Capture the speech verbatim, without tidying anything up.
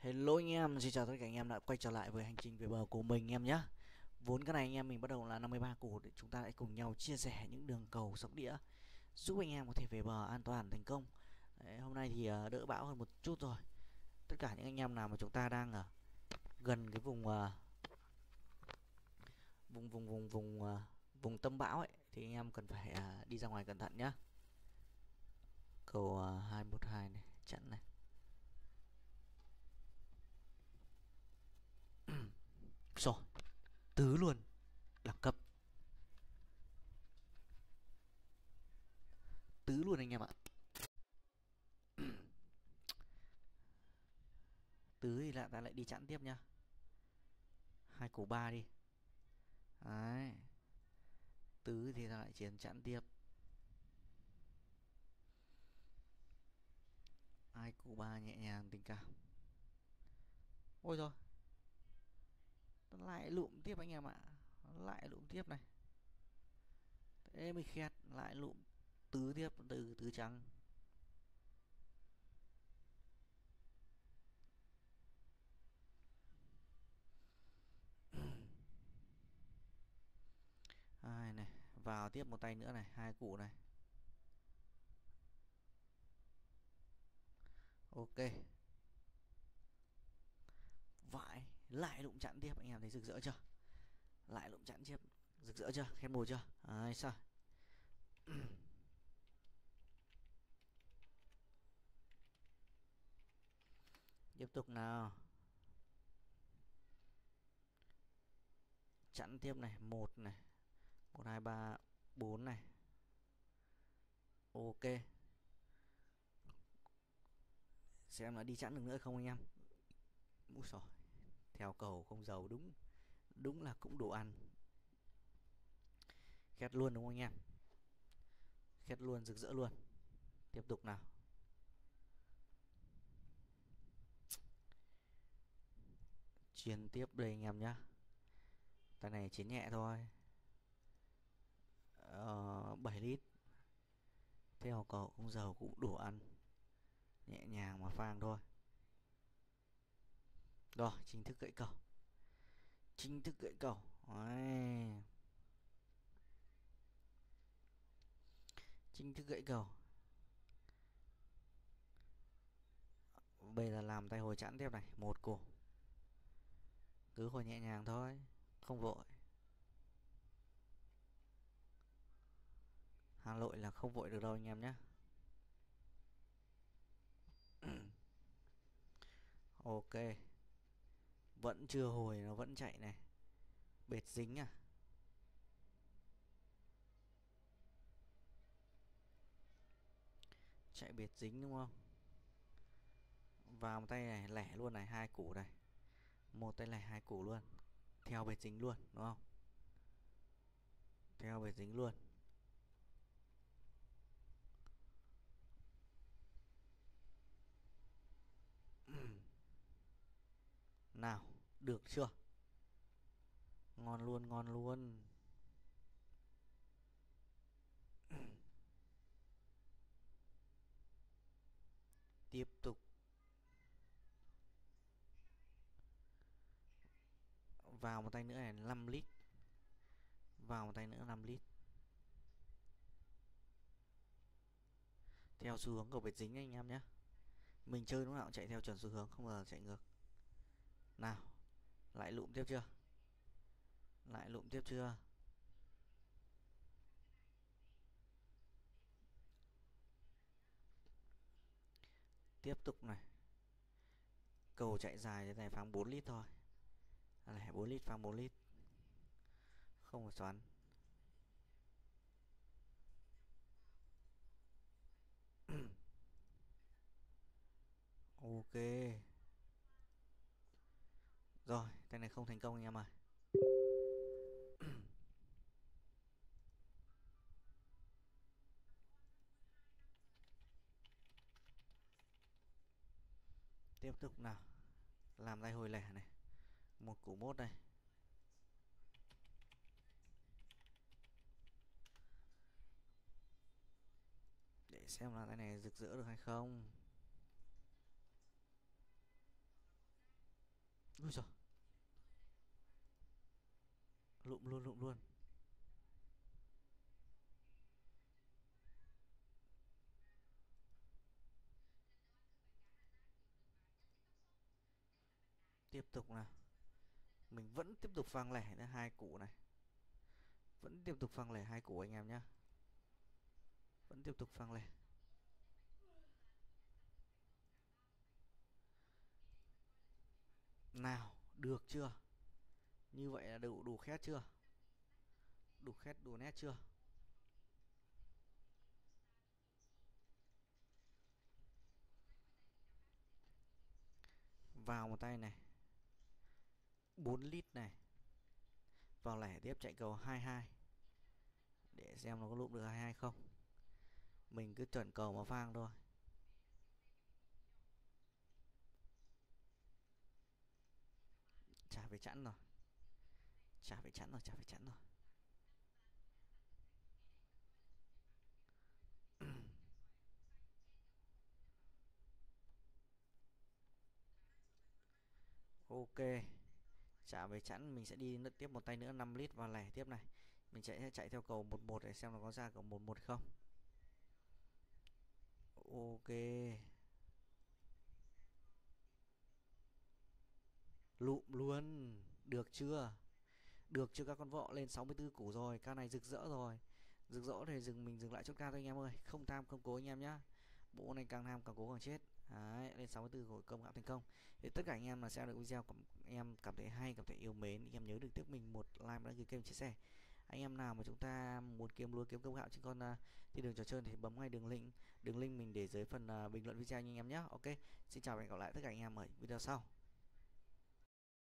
Hello anh em, xin chào tất cả anh em đã quay trở lại với hành trình về bờ của mình em nhé. Vốn cái này anh em mình bắt đầu là năm mươi ba củ để chúng ta hãy cùng nhau chia sẻ những đường cầu sóc đĩa giúp anh em có thể về bờ an toàn thành công. Đấy, hôm nay thì đỡ bão hơn một chút rồi. Tất cả những anh em nào mà chúng ta đang ở gần cái vùng vùng vùng vùng vùng vùng tâm bão ấy thì anh em cần phải đi ra ngoài cẩn thận nhá. Cầu hai một hai này, chặn này. Rồi, tứ luôn, đẳng cấp tứ luôn anh em ạ. Tứ thì lại ta lại đi chặn tiếp nhá. Hai củ ba đi. Đấy. Tứ thì ta lại chiến chặn tiếp. Hai củ ba nhẹ nhàng tình cảm. Ôi rồi, lại lụm tiếp anh em ạ. Lại lụm tiếp này. Thế mình khét. Lại lụm tứ tiếp. Từ tứ trắng. Ai này, vào tiếp một tay nữa này. Hai cụ này. Ok. Vãi, lại lụm chặn tiếp, anh em thấy rực rỡ chưa? Lại lụm chặn tiếp, rực rỡ chưa? Khen bồ chưa? Đấy, sao? Tiếp tục nào. Chặn tiếp này, một này, một hai ba bốn này. Ok. Xem là đi chặn được nữa không anh em? Úi giời, theo cầu không giàu, đúng đúng là cũng đồ ăn. Khét luôn đúng không anh em? Khét luôn, rực rỡ luôn. Tiếp tục nào. Chiến tiếp đây anh em nhá. Tay này chiến nhẹ thôi. Ờ, bảy lít. Theo cầu không giàu cũng đủ ăn. Nhẹ nhàng mà phang thôi. Rồi, chính thức gãy cầu. Chính thức gãy cầu. Đấy. Chính thức gãy cầu. Bây giờ làm tay hồi chẵn tiếp này. Một cổ. Cứ hồi nhẹ nhàng thôi, không vội. Hà Nội là không vội được đâu anh em nhé. Ok. Vẫn chưa hồi, nó vẫn chạy này. Bệt dính à. Chạy bệt dính đúng không? Vào một tay này, lẻ luôn này, hai củ này. Một tay lẻ hai củ luôn. Theo bệt dính luôn, đúng không? Theo bệt dính luôn. Nào, được chưa? Ngon luôn, ngon luôn. Tiếp tục. Vào một tay nữa này, năm lít. Vào một tay nữa năm lít. Theo xu hướng của bệt dính anh em nhé. Mình chơi lúc nào cũng chạy theo chuẩn xu hướng, không bao giờ chạy ngược. Nào, lại lụm tiếp chưa? Lại lụm tiếp chưa? Tiếp tục này. Cầu chạy dài thế này phang bốn lít thôi. Này, bốn lít phang bốn lít. Không phải xoắn. Ok. Rồi, tay này không thành công anh em ơi. Tiếp tục nào. Làm tay hồi lẻ này. Một củ mốt này. Để xem là tay này rực rỡ được hay không. Ui giời, lụm luôn lụm luôn. Tiếp tục nào, mình vẫn tiếp tục phang lẻ hai củ này, vẫn tiếp tục phang lẻ hai củ anh em nhá, vẫn tiếp tục phang lẻ. Nào, được chưa? Như vậy là đủ đủ khét chưa? Đủ khét đủ nét chưa? Vào một tay này, bốn lít này, vào lẻ tiếp chạy cầu hai hai để xem nó có lụm được hai hai không. Mình cứ chuẩn cầu mà phang thôi. Chả phải chẵn rồi, chả phải chẵn rồi, chả phải chẵn rồi. Ok, chả về chẵn, mình sẽ đi tiếp một tay nữa, năm lít vào lẻ tiếp này. Mình chạy chạy theo cầu một một để xem nó có ra cầu một một không. Ok, lụm luôn, được chưa? Được chưa các con vợ? Lên sáu mươi tư củ rồi, ca này rực rỡ rồi. Rực rỡ thì dừng mình dừng lại chốt ca thôi anh em ơi, không tham không cố anh em nhá. Bộ này càng tham càng cố càng chết. Đấy, lên sáu mươi tư củ công gạo thành công. Thì tất cả anh em là xem được video, anh em cảm thấy hay, cảm thấy yêu mến, anh em nhớ được tiếp mình một like, đăng ký kênh, chia sẻ. Anh em nào mà chúng ta muốn kiếm lúa kiếm công gạo chứ con thì đường trò chơi thì bấm ngay đường link, đường link mình để dưới phần bình luận video anh em nhé. Ok, xin chào và hẹn gặp lại tất cả anh em ở video sau.